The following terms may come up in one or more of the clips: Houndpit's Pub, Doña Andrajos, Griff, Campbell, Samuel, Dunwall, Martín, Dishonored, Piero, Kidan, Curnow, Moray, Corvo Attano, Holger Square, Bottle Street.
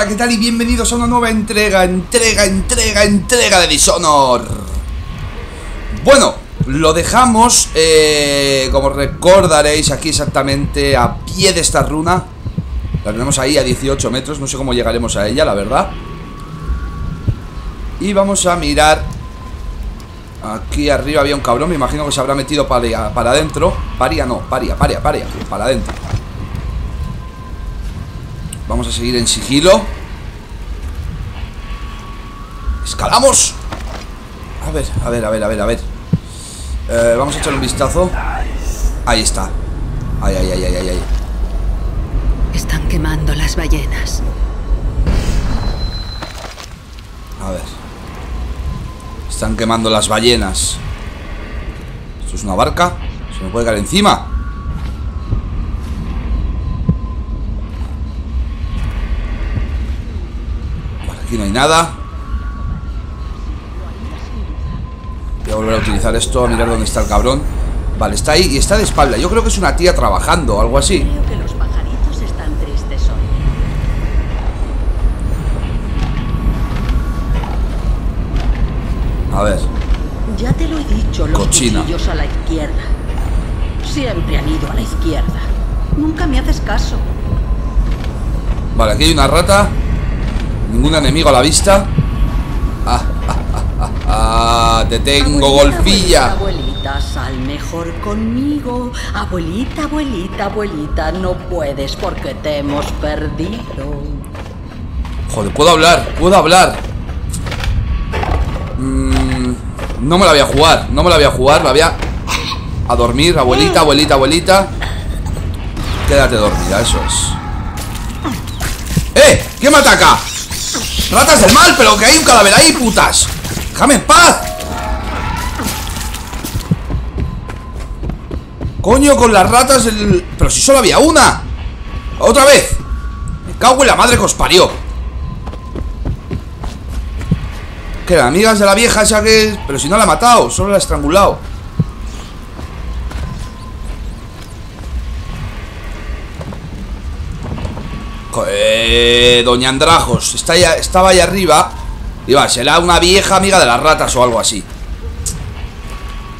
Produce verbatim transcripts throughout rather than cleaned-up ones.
Hola, ¿qué tal? Y bienvenidos a una nueva entrega, entrega, entrega, entrega de Dishonored. Bueno, lo dejamos, eh, como recordaréis, aquí exactamente a pie de esta runa. La tenemos ahí a dieciocho metros, no sé cómo llegaremos a ella, la verdad. Y vamos a mirar. Aquí arriba había un cabrón, me imagino que se habrá metido para, para adentro. Paria no, paria, paria, paria, para adentro. Vamos a seguir en sigilo. Escalamos. A ver, a ver, a ver, a ver, a ver. Eh, vamos a echar un vistazo. Ahí está. Ay, ay, ay, ay, ay. Están quemando las ballenas. A ver. Están quemando las ballenas. ¿Esto es una barca? ¿Se me puede caer encima? Aquí no hay nada. Voy a volver a utilizar esto, a mirar dónde está el cabrón. Vale, está ahí y está de espalda. Yo creo que es una tía trabajando o algo así. Creo que los pajaritos están tristes hoy. A ver. Ya te lo he dicho, los cuchillos a la izquierda. Siempre han ido a la izquierda. Nunca me haces caso. Vale, aquí hay una rata. Ningún enemigo a la vista. Ah, ah, ah, ah, ah, te tengo, abuelita, golfilla. Abuelita, abuelita, sal mejor conmigo. Abuelita, abuelita, abuelita, no puedes porque te hemos perdido. Joder, puedo hablar, puedo hablar. Mm, no me la voy a jugar, no me la voy a jugar, la voy a, a dormir, abuelita, abuelita, abuelita. Quédate dormida, eso es. ¡Eh! ¿Quién me ataca? Ratas del mal, pero que hay un cadáver ahí, putas. Déjame en paz. Coño, con las ratas del... Pero si solo había una. Otra vez. Me cago en la madre que os parió. Que eran amigas de la vieja esa que... Pero si no la ha matado, solo la ha estrangulado. Eh, Doña Andrajos está ya, estaba ahí arriba. Iba, será una vieja amiga de las ratas o algo así.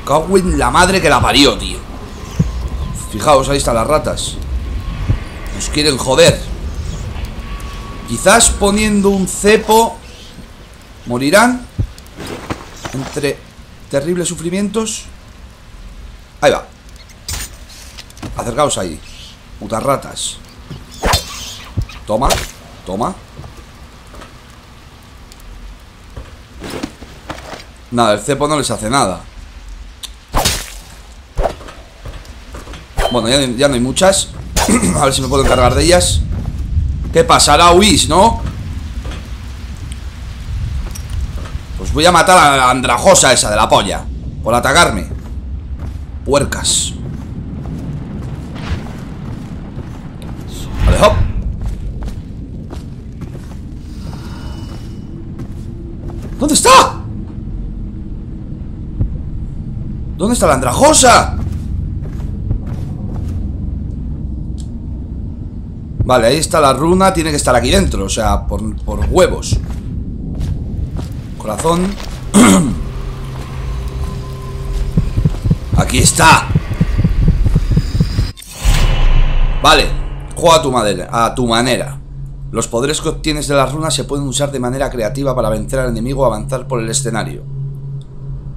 Cago en la madre que la parió, tío. Fijaos, ahí están las ratas. Nos quieren joder. Quizás poniendo un cepo morirán entre terribles sufrimientos. Ahí va. Acercaos ahí, putas ratas. Toma, toma. Nada, el cepo no les hace nada. Bueno, ya, ya no hay muchas. A ver si me puedo encargar de ellas. ¿Qué pasará, Whis, no? Pues voy a matar a la andrajosa esa de la polla por atacarme. Puercas. Vale, hop. ¿Dónde está? ¿Dónde está la andrajosa? Vale, ahí está la runa. Tiene que estar aquí dentro, o sea, por, por huevos. Corazón. Aquí está. Vale, juega a tu madre, a tu manera. Los poderes que obtienes de las runas se pueden usar de manera creativa para vencer al enemigo o avanzar por el escenario.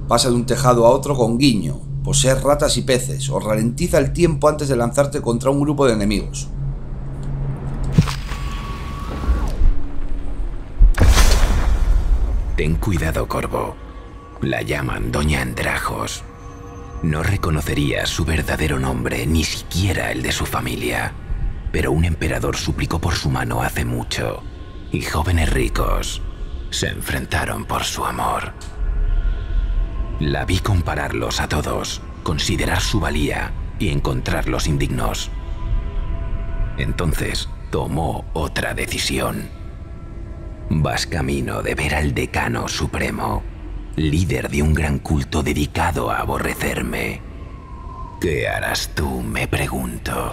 Pasa de un tejado a otro con guiño, posee ratas y peces, o ralentiza el tiempo antes de lanzarte contra un grupo de enemigos. Ten cuidado, Corvo. La llaman Doña Andrajos. No reconocería su verdadero nombre, ni siquiera el de su familia. Pero un emperador suplicó por su mano hace mucho, y jóvenes ricos se enfrentaron por su amor. La vi compararlos a todos, considerar su valía y encontrarlos indignos. Entonces tomó otra decisión. Vas camino de ver al decano supremo, líder de un gran culto dedicado a aborrecerme. ¿Qué harás tú, me pregunto?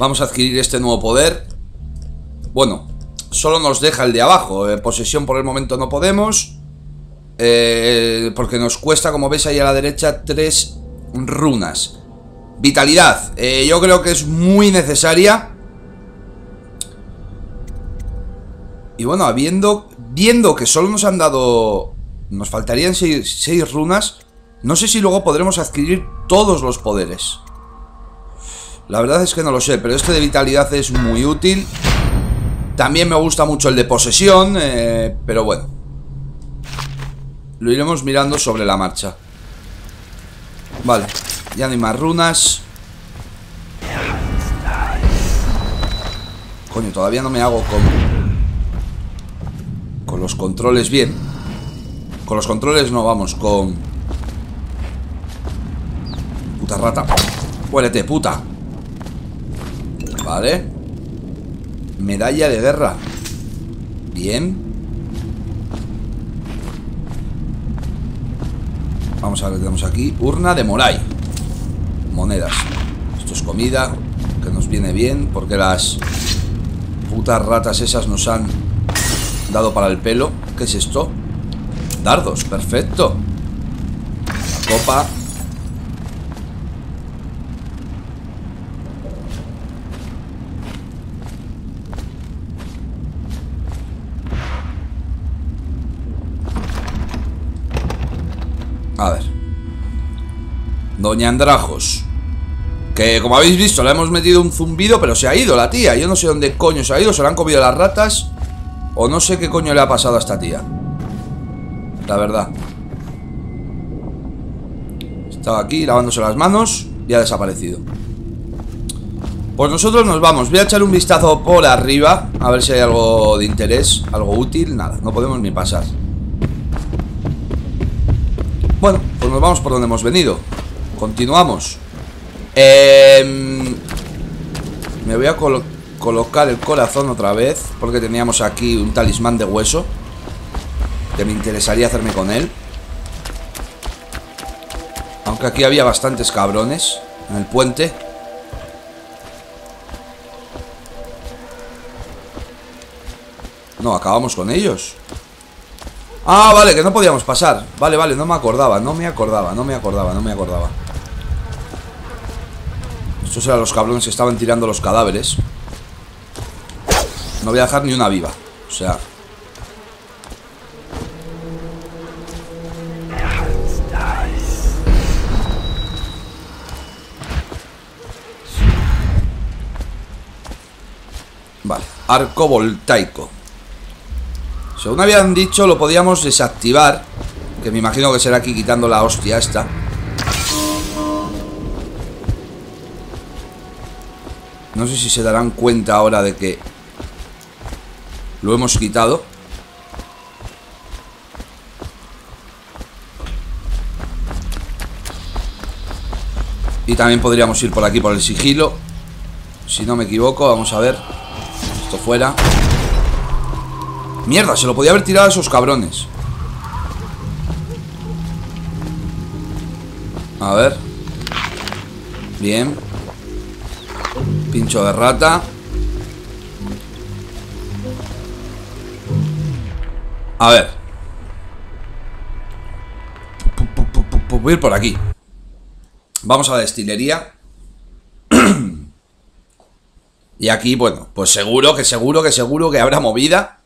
Vamos a adquirir este nuevo poder. Bueno, solo nos deja el de abajo. eh, Posesión por el momento no podemos, eh, porque nos cuesta, como ves ahí a la derecha, tres runas. Vitalidad, eh, yo creo que es muy necesaria. Y bueno, habiendo, viendo que solo nos han dado... Nos faltarían seis, seis runas. No sé si luego podremos adquirir todos los poderes. La verdad es que no lo sé, pero este de vitalidad es muy útil. También me gusta mucho el de posesión, eh, pero bueno. Lo iremos mirando sobre la marcha. Vale, ya no hay más runas. Coño, todavía no me hago con... Con los controles bien. Con los controles no, vamos, con... Puta rata. Muérete, puta. Vale. Medalla de guerra. Bien. Vamos a ver qué tenemos aquí. Urna de Moray. Monedas. Esto es comida, que nos viene bien, porque las putas ratas esas nos han dado para el pelo. ¿Qué es esto? Dardos, perfecto. La copa. A ver. Doña Andrajos, que como habéis visto le hemos metido un zumbido, pero se ha ido la tía. Yo no sé dónde coño se ha ido. Se la han comido las ratas o no sé qué coño le ha pasado a esta tía. La verdad. Estaba aquí lavándose las manos y ha desaparecido. Pues nosotros nos vamos. Voy a echar un vistazo por arriba, a ver si hay algo de interés, algo útil. Nada, no podemos ni pasar. Bueno, pues nos vamos por donde hemos venido. Continuamos. eh, Me voy a colocar Colocar el corazón otra vez, porque teníamos aquí un talismán de hueso que me interesaría hacerme con él. Aunque aquí había bastantes cabrones en el puente. No, acabamos con ellos. Ah, vale, que no podíamos pasar. Vale, vale, no me acordaba, no me acordaba, no me acordaba, no me acordaba. Estos eran los cabrones que estaban tirando los cadáveres. No voy a dejar ni una viva. O sea, vale, arco voltaico. Según habían dicho, lo podíamos desactivar, que me imagino que será aquí quitando la hostia esta. No sé si se darán cuenta ahora de que lo hemos quitado. Y también podríamos ir por aquí, por el sigilo, si no me equivoco. Vamos a ver. Esto fuera. Mierda, se lo podía haber tirado a esos cabrones. A ver. Bien. Pincho de rata. A ver. Voy a ir por aquí. Vamos a la destilería. Y aquí, bueno, pues seguro que seguro que seguro que habrá movida.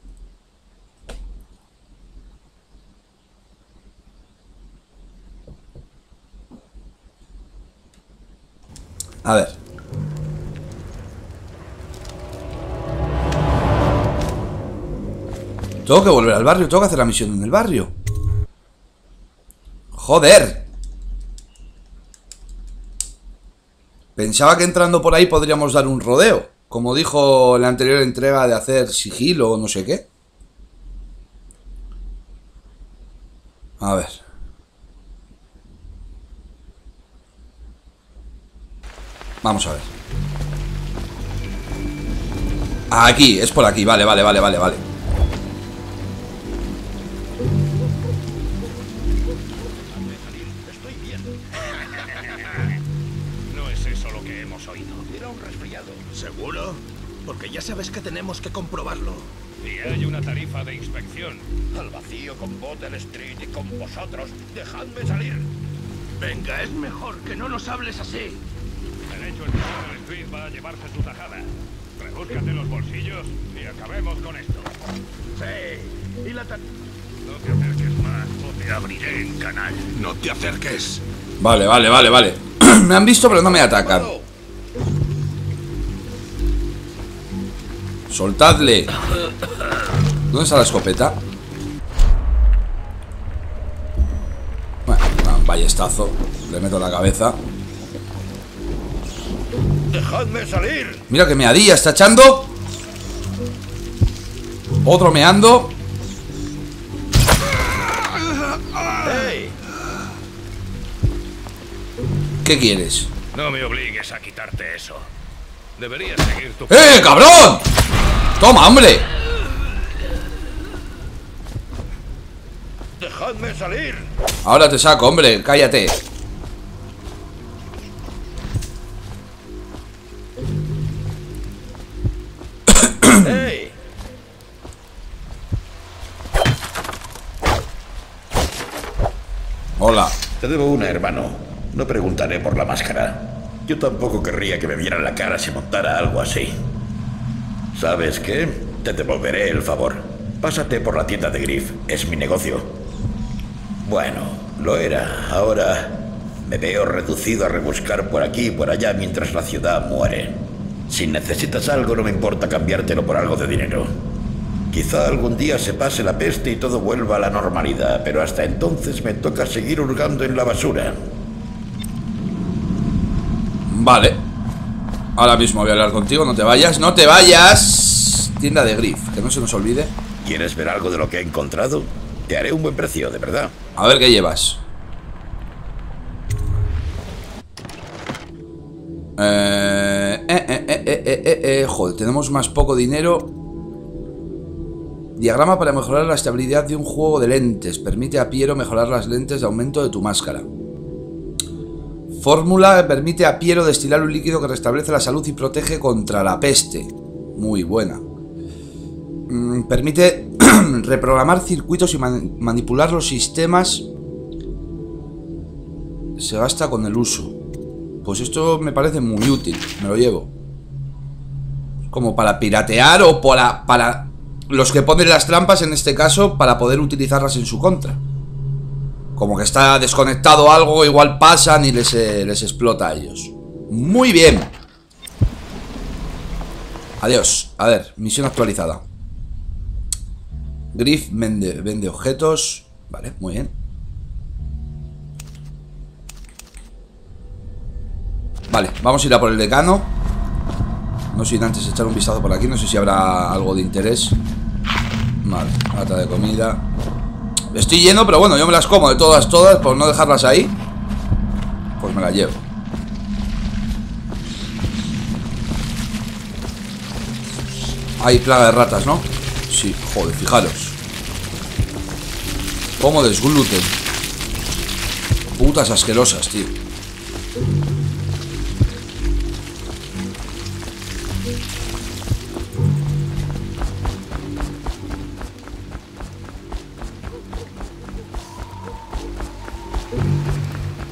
A ver. Tengo que volver al barrio, tengo que hacer la misión en el barrio. ¡Joder! Pensaba que entrando por ahí podríamos dar un rodeo, como dijo en la anterior entrega de hacer sigilo o no sé qué. A ver. Vamos a ver. Aquí, es por aquí, vale, vale, vale, vale, vale. demasiado. ¿Seguro? Porque ya sabes que tenemos que comprobarlo. Y hay una tarifa de inspección. Al vacío con Bottle Street y con vosotros. ¡Dejadme salir! Venga, es mejor que no nos hables así. El hecho es que Bottle Street va a llevarse su tajada. Rebúscate los bolsillos y acabemos con esto. Sí, y la tarifa... No te acerques más o te abriré en canal. No te acerques. Vale, vale, vale, vale. Me han visto pero no me atacan. Soltadle. ¿Dónde está la escopeta? Bueno, un ballestazo. Le meto en la cabeza. Dejadme salir. Mira que meadilla está echando. Otro meando. ¿Qué quieres? No me obligues a quitarte eso. Deberías seguir tu... ¡Eh, cabrón! ¡Toma, hombre! ¡Dejadme salir! Ahora te saco, hombre, cállate. ¡Ey! Hola. Te debo una, hermano. No preguntaré por la máscara. Yo tampoco querría que me vieran la cara si montara algo así. ¿Sabes qué? Te devolveré el favor. Pásate por la tienda de Griff. Es mi negocio. Bueno, lo era. Ahora me veo reducido a rebuscar por aquí y por allá mientras la ciudad muere. Si necesitas algo, no me importa cambiártelo por algo de dinero. Quizá algún día se pase la peste y todo vuelva a la normalidad, pero hasta entonces me toca seguir hurgando en la basura. Vale. Ahora mismo voy a hablar contigo, no te vayas, no te vayas. Tienda de Griff, que no se nos olvide. ¿Quieres ver algo de lo que he encontrado? Te haré un buen precio, de verdad. A ver qué llevas. Eh, eh, eh, eh, eh, eh, eh joder, tenemos más poco dinero. Diagrama para mejorar la estabilidad de un juego de lentes. Permite a Piero mejorar las lentes de aumento de tu máscara. Fórmula que permite a Piero destilar un líquido que restablece la salud y protege contra la peste. Muy buena. Permite reprogramar circuitos y man manipular los sistemas. Se gasta con el uso. Pues esto me parece muy útil. Me lo llevo. Como para piratear o para, para los que ponen las trampas, en este caso, para poder utilizarlas en su contra. Como que está desconectado algo, igual pasan y les, eh, les explota a ellos. Muy bien. Adiós. A ver, misión actualizada. Griff vende, vende objetos. Vale, muy bien. Vale, vamos a ir a por el decano. No sin antes echar un vistazo por aquí. No sé si habrá algo de interés. Vale, lata de comida. Estoy lleno, pero bueno, yo me las como de todas, todas, por no dejarlas ahí. Pues me las llevo. Hay plaga de ratas, ¿no? Sí, joder, fijaros. Como desgluten. Putas asquerosas, tío.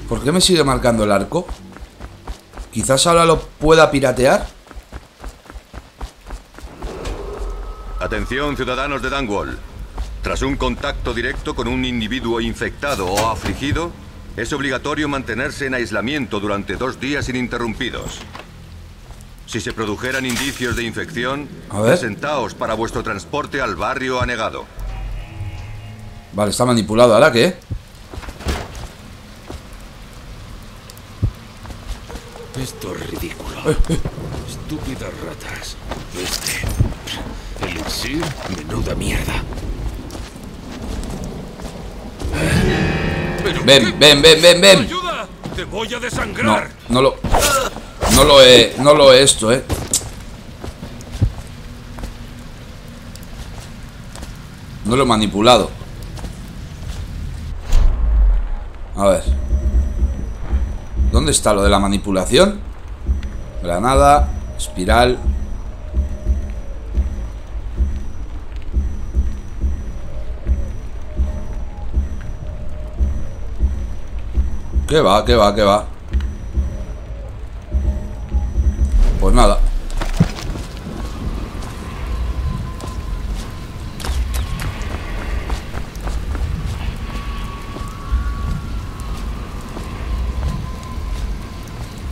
¿Por qué me sigue marcando el arco? Quizás ahora lo pueda piratear. Atención, ciudadanos de Dunwall. Tras un contacto directo con un individuo infectado o afligido, es obligatorio mantenerse en aislamiento durante dos días ininterrumpidos. Si se produjeran indicios de infección, presentaos para vuestro transporte al barrio anegado. Vale, está manipulado. ¿Ahora qué? Esto es ridículo. Eh, eh. Estúpidas ratas. Este... elixir, menuda mierda. ¿Pero ven, ven, ven, ven, ven. Ayuda. Te voy a desangrar. No, no lo... No lo he... No lo he esto, eh. No lo he manipulado. A ver. ¿Dónde está lo de la manipulación? Granada, Espiral. ¿Qué va? ¿Qué va? ¿Qué va? Pues nada.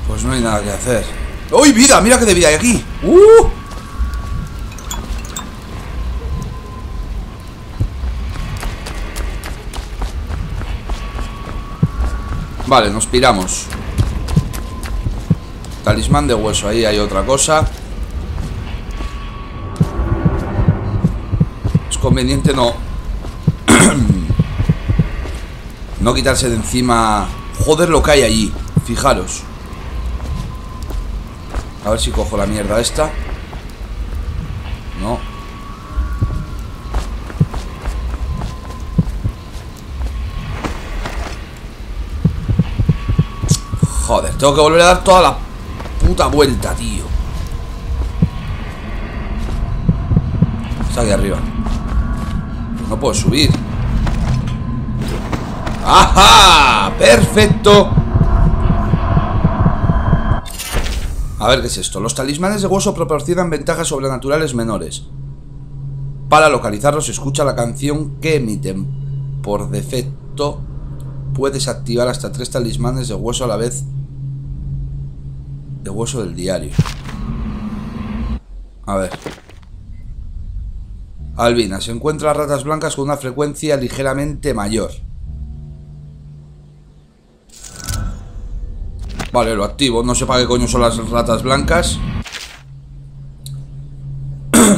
Pues no hay nada que hacer. ¡Uy, vida! ¡Mira que de vida hay aquí! ¡Uh! Vale, nos piramos. Talismán de hueso, ahí hay otra cosa. Es conveniente no no quitarse de encima. Joder lo que hay allí, fijaros. A ver si cojo la mierda esta. No. Joder, tengo que volver a dar toda la puta vuelta, tío. Está aquí arriba. No puedo subir. ¡Ajá! ¡Perfecto! A ver, ¿qué es esto? Los talismanes de hueso proporcionan ventajas sobrenaturales menores. Para localizarlos, escucha la canción que emiten. Por defecto, puedes activar hasta tres talismanes de hueso a la vez. De hueso del diario. A ver. Albina, se encuentra ratas blancas con una frecuencia ligeramente mayor. Vale, lo activo. No sé para qué coño son las ratas blancas.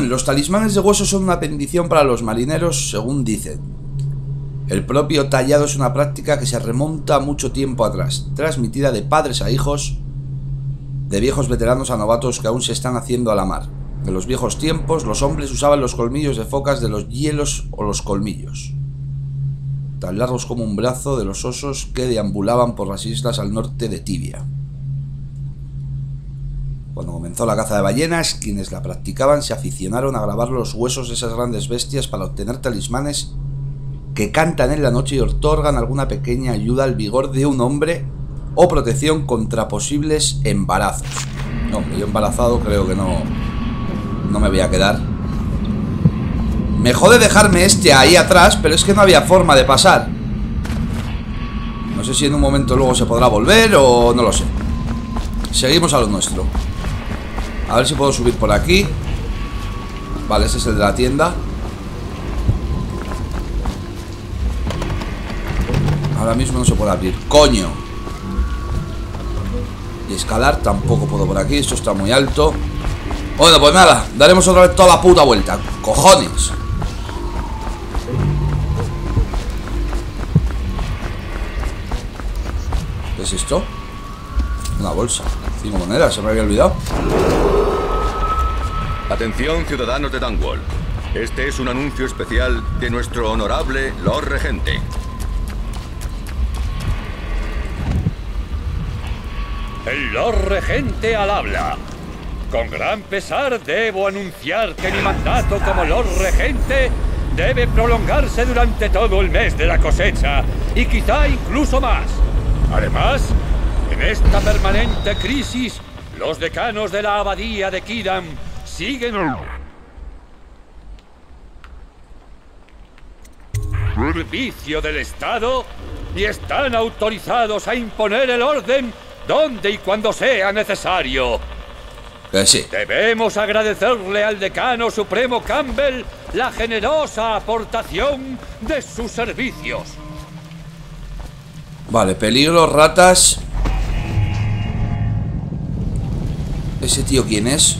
Los talismanes de hueso son una bendición para los marineros, según dicen. El propio tallado es una práctica que se remonta mucho tiempo atrás, transmitida de padres a hijos, de viejos veteranos a novatos que aún se están haciendo a la mar. En los viejos tiempos, los hombres usaban los colmillos de focas de los hielos o los colmillos, tan largos como un brazo, de los osos que deambulaban por las islas al norte de Tibia. Cuando comenzó la caza de ballenas, quienes la practicaban se aficionaron a grabar los huesos de esas grandes bestias para obtener talismanes que cantan en la noche y otorgan alguna pequeña ayuda al vigor de un hombre o protección contra posibles embarazos. No, hombre, yo embarazado creo que no. No me voy a quedar. Me jode dejarme este ahí atrás, pero es que no había forma de pasar. No sé si en un momento luego se podrá volver o no lo sé. Seguimos a lo nuestro. A ver si puedo subir por aquí. Vale, ese es el de la tienda. Ahora mismo no se puede abrir. ¡Coño! Y escalar tampoco puedo por aquí. Esto está muy alto. Bueno, pues nada, daremos otra vez toda la puta vuelta. ¡Cojones! ¿Qué es esto? Una bolsa. Cinco monedas, se me había olvidado. Atención, ciudadanos de Dunwall. Este es un anuncio especial de nuestro honorable Lord Regente. El Lord Regente al habla. Con gran pesar debo anunciar que mi mandato como Lord Regente debe prolongarse durante todo el mes de la cosecha y quizá incluso más. Además, en esta permanente crisis, los decanos de la abadía de Kidan siguen... al servicio del Estado y están autorizados a imponer el orden donde y cuando sea necesario. Que sí. Debemos agradecerle al decano supremo Campbell la generosa aportación de sus servicios. Vale, peligro, ratas. ¿Ese tío quién es?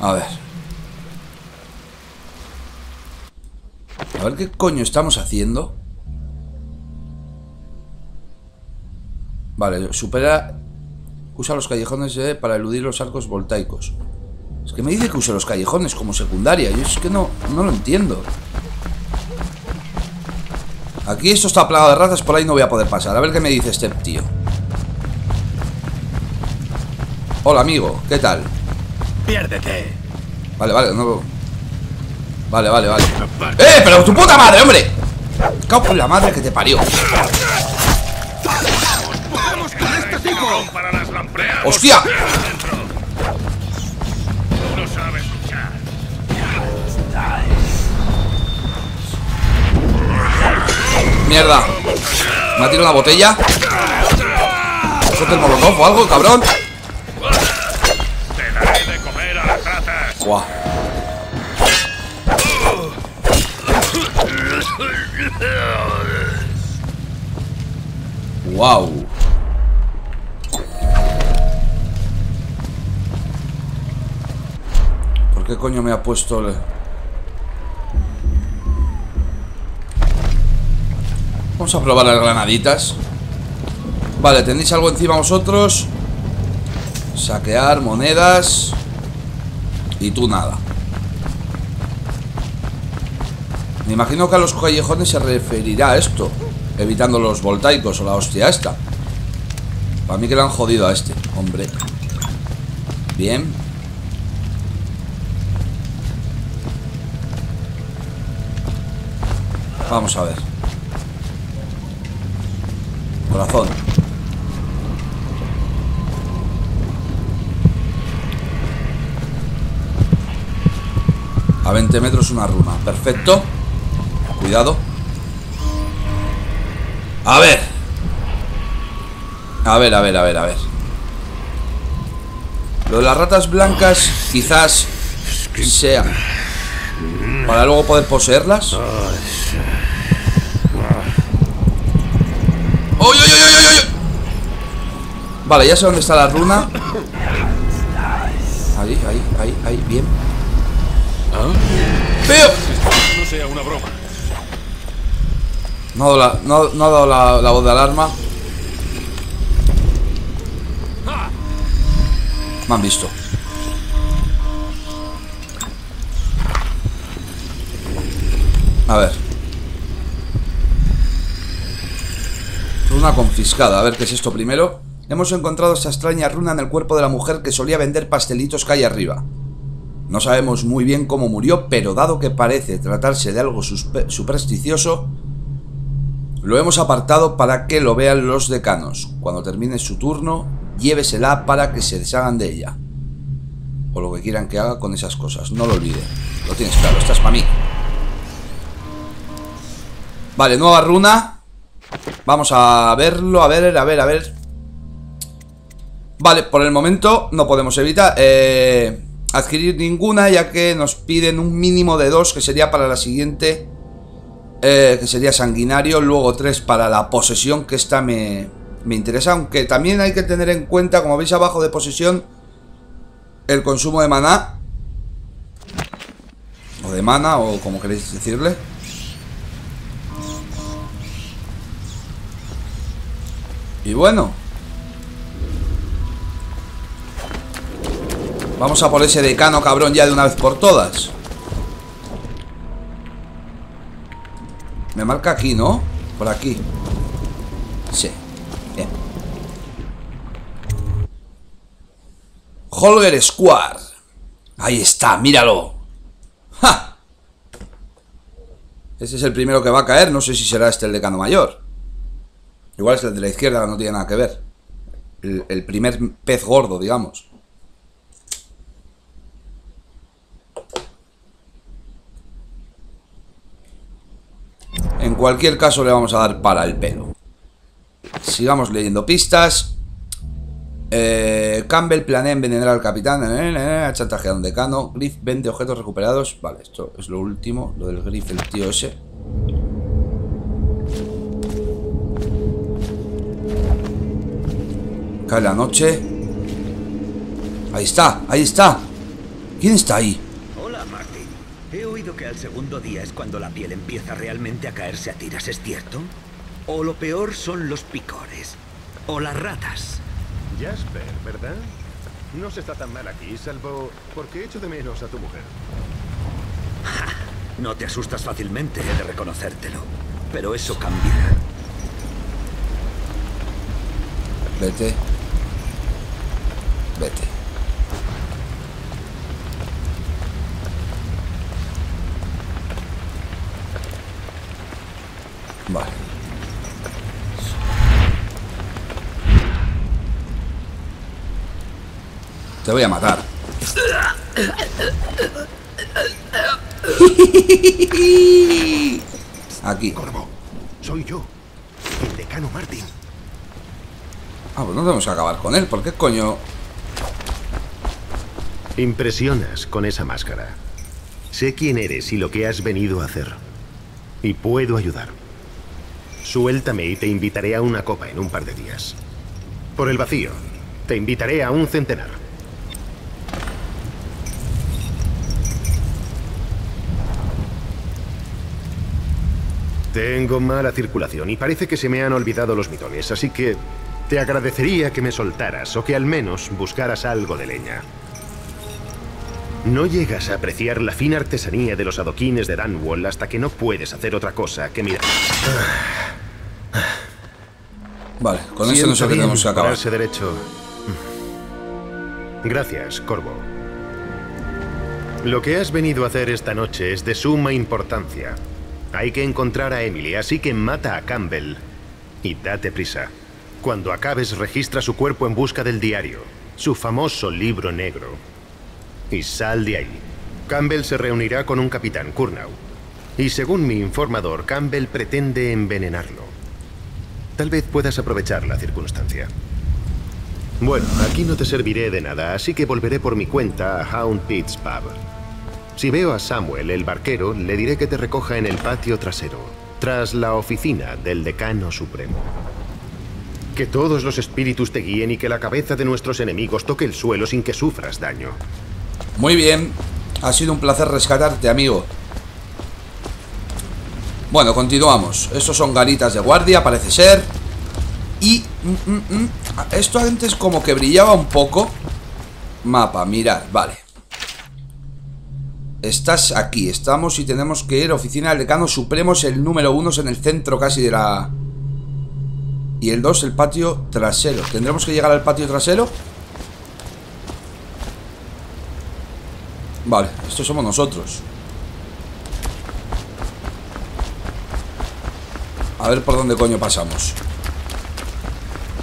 A ver. A ver qué coño estamos haciendo. Vale, supera. Usa los callejones eh, para eludir los arcos voltaicos. Es que me dice que use los callejones como secundaria. Yo es que no, no lo entiendo. Aquí esto está plagado de ratas, por ahí no voy a poder pasar. A ver qué me dice este tío. Hola, amigo, ¿qué tal? Piérdete. Vale, vale, no... Vale, vale, vale. ¡Eh, pero tu puta madre, hombre! Me cago en la madre que te parió. ¡Hostia! Mierda. Me ha tirado una botella. Suelta el molotov o algo, cabrón. Te daré de comer a las ratas. Guau. Wow. ¿Por qué coño me ha puesto el...? Vamos a probar las granaditas. Vale, ¿tenéis algo encima vosotros? Saquear, monedas. Y tú nada. Me imagino que a los callejones se referirá a esto. Evitando los voltaicos o la hostia esta. Para mí que le han jodido a este, hombre. Bien. Vamos a ver. Corazón. A veinte metros una runa. Perfecto. Cuidado. A ver. A ver, a ver, a ver, a ver. Lo de las ratas blancas quizás sea para luego poder poseerlas. ¡Oy, oy, oy, oy, oy! Vale, ya sé dónde está la runa. Ahí, ahí, ahí, ahí, bien. ¡Veo! No sea una broma. No ha dado la, no, no ha dado la, la voz de alarma. Me han visto. A ver. Runa confiscada. A ver qué es esto primero. Hemos encontrado esta extraña runa en el cuerpo de la mujer que solía vender pastelitos calle arriba. No sabemos muy bien cómo murió, pero dado que parece tratarse de algo supersticioso, lo hemos apartado para que lo vean los decanos. Cuando termine su turno, llévesela para que se deshagan de ella. O lo que quieran que haga con esas cosas. No lo olvide. Lo tienes claro, estás para mí. Vale, nueva runa. Vamos a verlo, a ver, a ver, a ver. Vale, por el momento no podemos evitar eh, adquirir ninguna, ya que nos piden un mínimo de dos, que sería para la siguiente... Eh, que sería sanguinario, luego tres para la posesión, que esta me, me interesa, aunque también hay que tener en cuenta, como veis abajo de posesión, el consumo de maná o de mana, o como queréis decirle. Y bueno, vamos a por ese decano, cabrón, ya de una vez por todas. Me marca aquí, ¿no? Por aquí. Sí. Bien. Holger Square. Ahí está, míralo. ¡Ja! Este es el primero que va a caer. No sé si será este el decano mayor. Igual es el de la izquierda, no tiene nada que ver. El, el primer pez gordo, digamos. En cualquier caso le vamos a dar para el pelo. Sigamos leyendo pistas. eh, Campbell planea envenenar al capitán. eh, eh, eh, Chantajear a un decano. Griff vende objetos recuperados. Vale, esto es lo último. Lo del Griff, el tío ese. Cae la noche. Ahí está, ahí está. ¿Quién está ahí? He oído que al segundo día es cuando la piel empieza realmente a caerse a tiras, ¿es cierto? O lo peor son los picores. O las ratas. Jasper, ¿verdad? No se está tan mal aquí, salvo porque echo de menos a tu mujer. Ja, no te asustas fácilmente, he de reconocértelo. pero eso cambiará. Vete. Vete. Vale. Te voy a matar. Aquí. Corvo, soy yo, el decano Martín. Ah, pues no tenemos que acabar con él, ¿por qué coño? Impresionas con esa máscara. Sé quién eres y lo que has venido a hacer. Y puedo ayudar. Suéltame y te invitaré a una copa en un par de días. Por el vacío, te invitaré a un centenar. Tengo mala circulación y parece que se me han olvidado los bidones, así que te agradecería que me soltaras o que al menos buscaras algo de leña. No llegas a apreciar la fina artesanía de los adoquines de Dunwall hasta que no puedes hacer otra cosa que mirar. Vale, con eso no sé qué tenemos que acabar. Derecho. Gracias, Corvo. Lo que has venido a hacer esta noche es de suma importancia. Hay que encontrar a Emily, así que mata a Campbell. Y date prisa. Cuando acabes, registra su cuerpo en busca del diario, su famoso libro negro. Y sal de ahí. Campbell se reunirá con un capitán, Curnow. Y según mi informador, Campbell pretende envenenarlo. Tal vez puedas aprovechar la circunstancia. Bueno, aquí no te serviré de nada, así que volveré por mi cuenta a Houndpit's Pub. Si veo a Samuel, el barquero, le diré que te recoja en el patio trasero, tras la oficina del decano supremo. Que todos los espíritus te guíen y que la cabeza de nuestros enemigos toque el suelo sin que sufras daño. Muy bien, ha sido un placer rescatarte, amigo. Bueno, continuamos. Estos son garitas de guardia, parece ser. Y mm, mm, mm, esto antes como que brillaba un poco. Mapa, mirad, vale. Estás aquí, estamos y tenemos que ir a oficina del decano supremo, es el número uno, es en el centro casi de la... Y el dos, el patio trasero. ¿Tendremos que llegar al patio trasero? Vale, estos somos nosotros. A ver por dónde coño pasamos.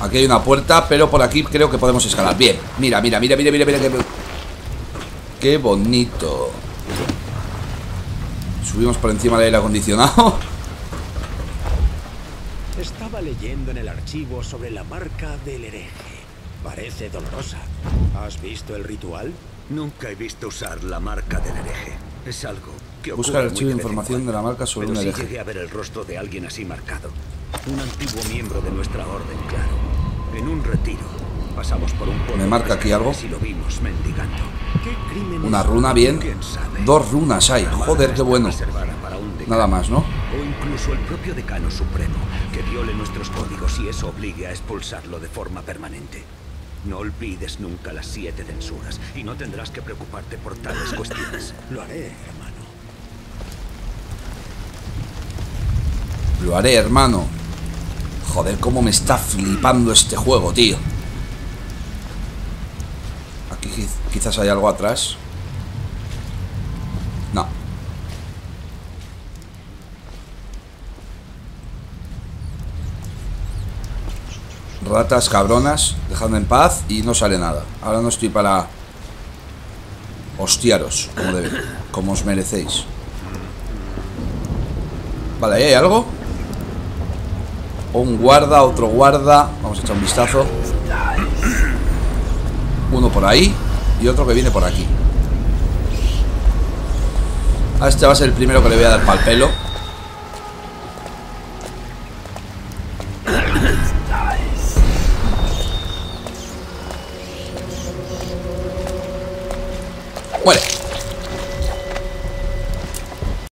Aquí hay una puerta, pero por aquí creo que podemos escalar. Bien, mira, mira, mira, mira, mira, mira. Qué, qué bonito. Subimos por encima del aire acondicionado. Estaba leyendo en el archivo sobre la marca del hereje. Parece dolorosa. ¿Has visto el ritual? Nunca he visto usar la marca del hereje. Es algo que ocurre. Busca el archivo de información de la marca sobre un hereje. Pero sí llegué a ver el rostro de alguien así marcado. Un antiguo miembro de nuestra orden, claro. En un retiro pasamos por un pueblo. Me marca aquí algo. Si lo vimos mendigando. Una runa, bien. Dos runas hay. Joder, qué bueno. Nada más, ¿no? O incluso el propio decano supremo, que viole nuestros códigos y eso obligue a expulsarlo de forma permanente. No olvides nunca las siete censuras y no tendrás que preocuparte por tales cuestiones. Lo haré, hermano. Lo haré, hermano. Joder, cómo me está flipando este juego, tío. Aquí quizás hay algo atrás. No. Ratas cabronas, dejadme en paz. Y no sale nada. Ahora no estoy para hostiaros como debe, como os merecéis. Vale, ¿ahí hay algo? Un guarda, otro guarda. Vamos a echar un vistazo. Uno por ahí y otro que viene por aquí. A este va a ser el primero que le voy a dar pa'l pelo. Muere.